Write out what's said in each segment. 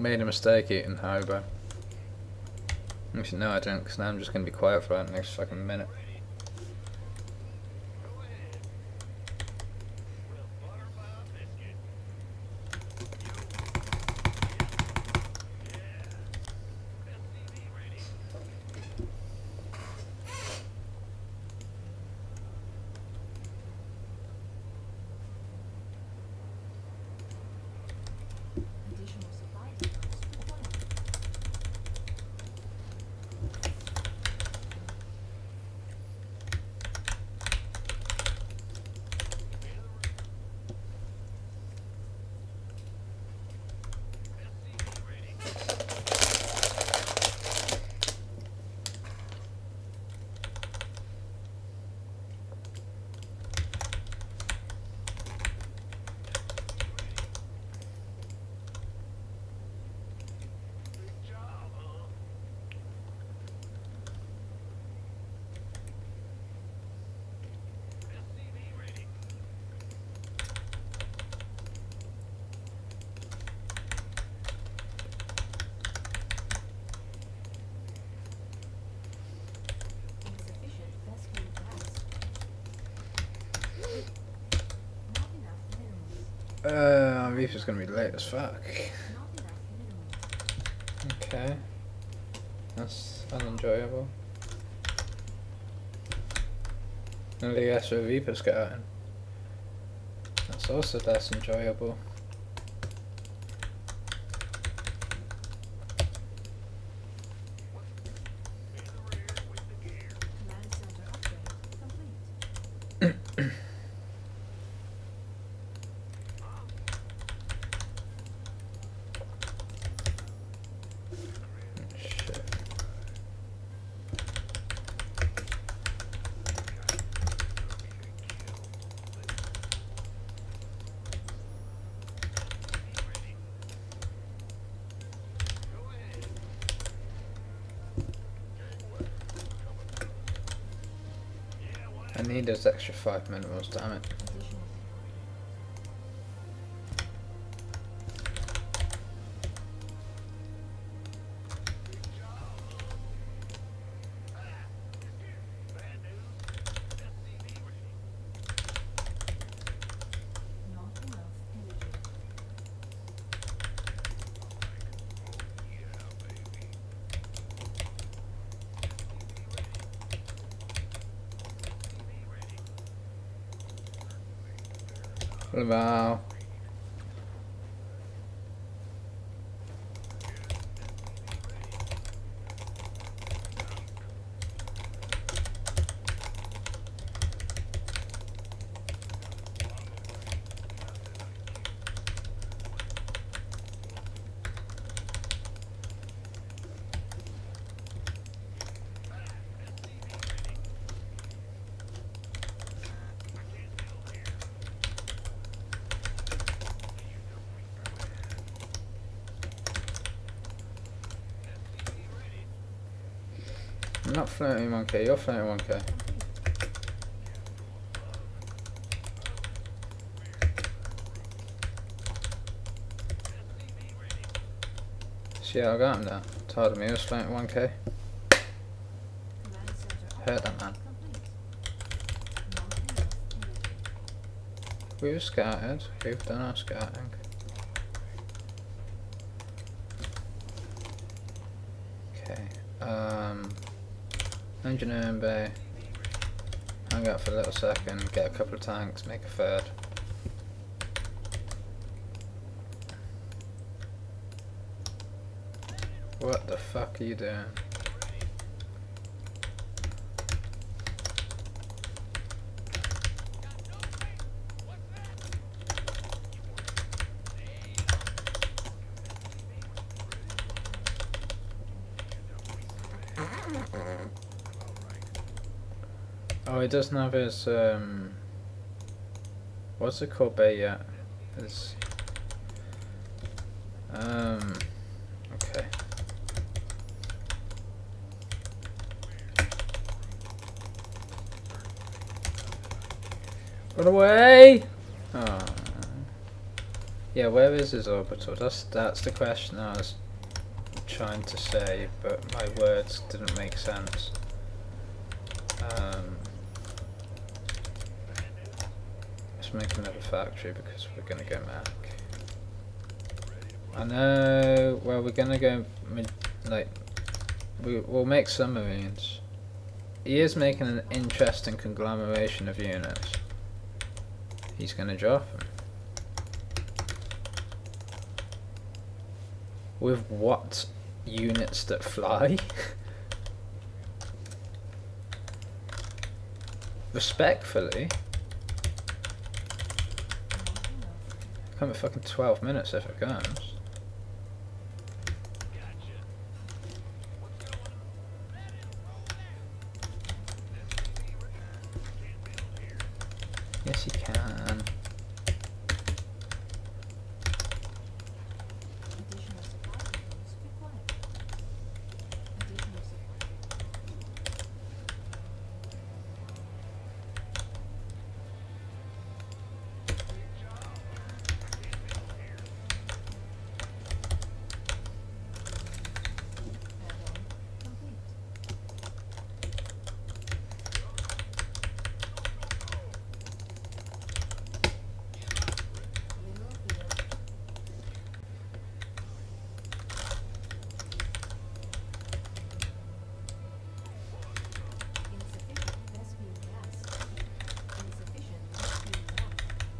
made a mistake eating Haribo. Actually, no, I didn't, because now I'm just going to be quiet for about the next fucking minute. Reaper's gonna be late as fuck. Okay. That's unenjoyable. And the guess where Reaper's going. That's also less enjoyable. I need those extra 5 minerals, damn it. What about? I'm not 31k, you're 31k. See how I got him now? Tired of me, he was 31k. Hurt that man. We were scouted, we've done our scouting. Okay, Engineering Bay, hang out for a little second, get a couple of tanks, make a third. What the fuck are you doing? Oh, he doesn't have his, what's it called, bay yet? His, okay. Run away! Oh. Yeah, where is his orbital? That's the question I was trying to say, but my words didn't make sense. Let's make another factory because we're going to go Mac. I know, well, we're going to go, like, we'll make some Marines. He is making an interesting conglomeration of units. He's going to drop them. With what units that fly? Respectfully. Come at fucking 12 minutes if it comes. Yes, you can.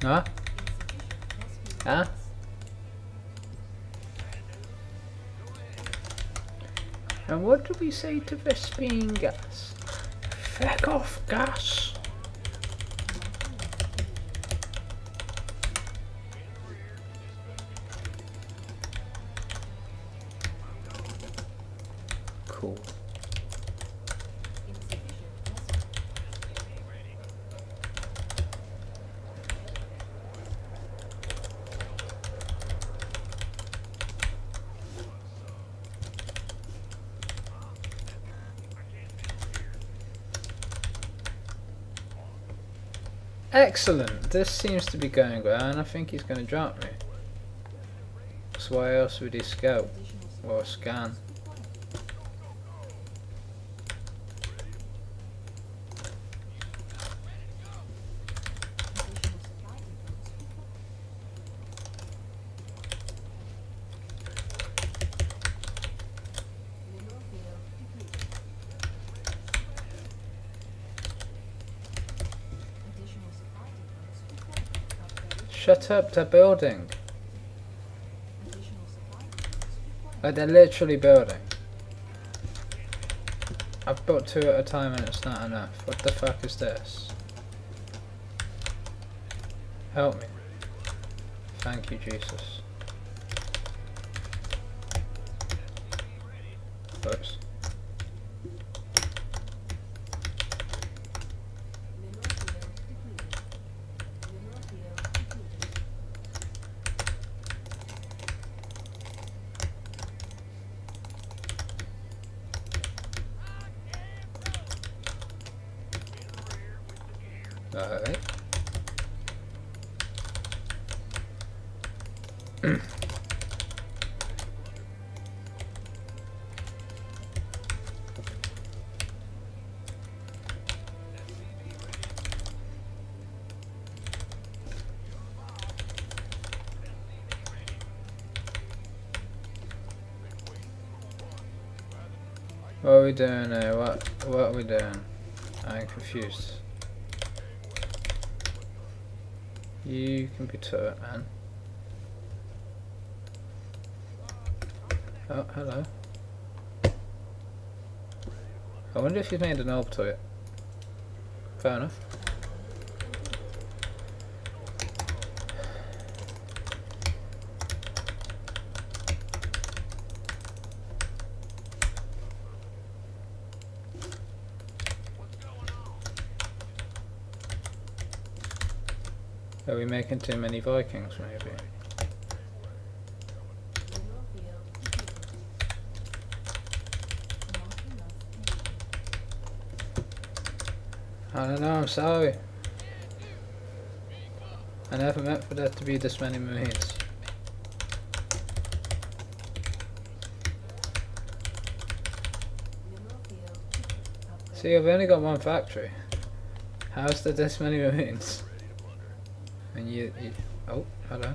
Huh? Huh? And what do we say to this being gas? Feck off, gas! Cool. Excellent! This seems to be going well, and I think he's going to drop me. So why else would he scout? Or scan? Shut up, they're building. Like, they're literally building. I've built two at a time and it's not enough. What the fuck is this? Help me. Thank you, Jesus. Oops. Alright. What are we doing here? What are we doing? I'm confused. You can be turret, man. Oh, hello. I wonder if you've made an orb to it. Fair enough. Are we making too many Vikings, maybe? I don't know, I'm sorry. I never meant for there to be this many Marines. See, I've only got one factory. How's there this many remains? And you oh, hello.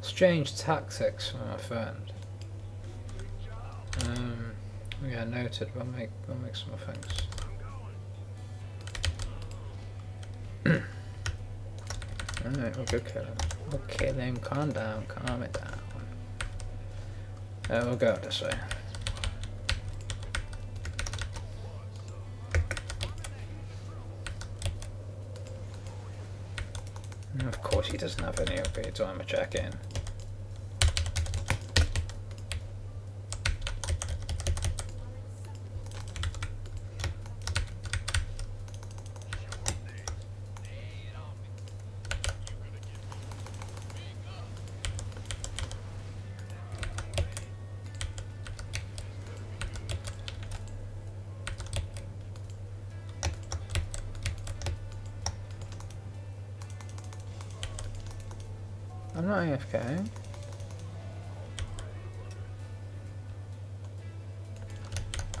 Strange tactics from my friend. Yeah, noted. We'll make some more things. Alright, we'll go kill him. We'll kill him. Calm down, calm it down. We'll go this way. And of course he doesn't have any upgrades, so I'm a check in. I'm not AFK.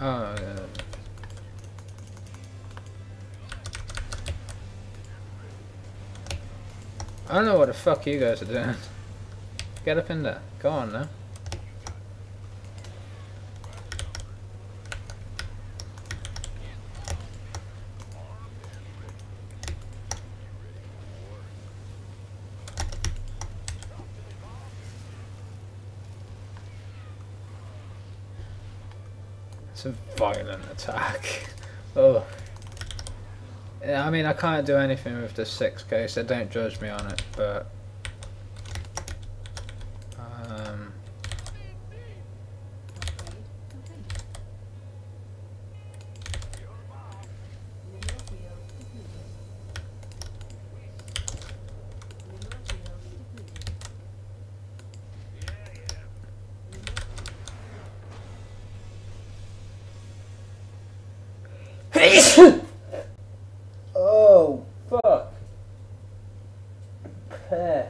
Oh, yeah. I don't know what the fuck you guys are doing. Get up in there. Go on now. It's a violent attack. Oh, I mean, I can't do anything with the 6K, so don't judge me on it. But oh, fuck. Pear.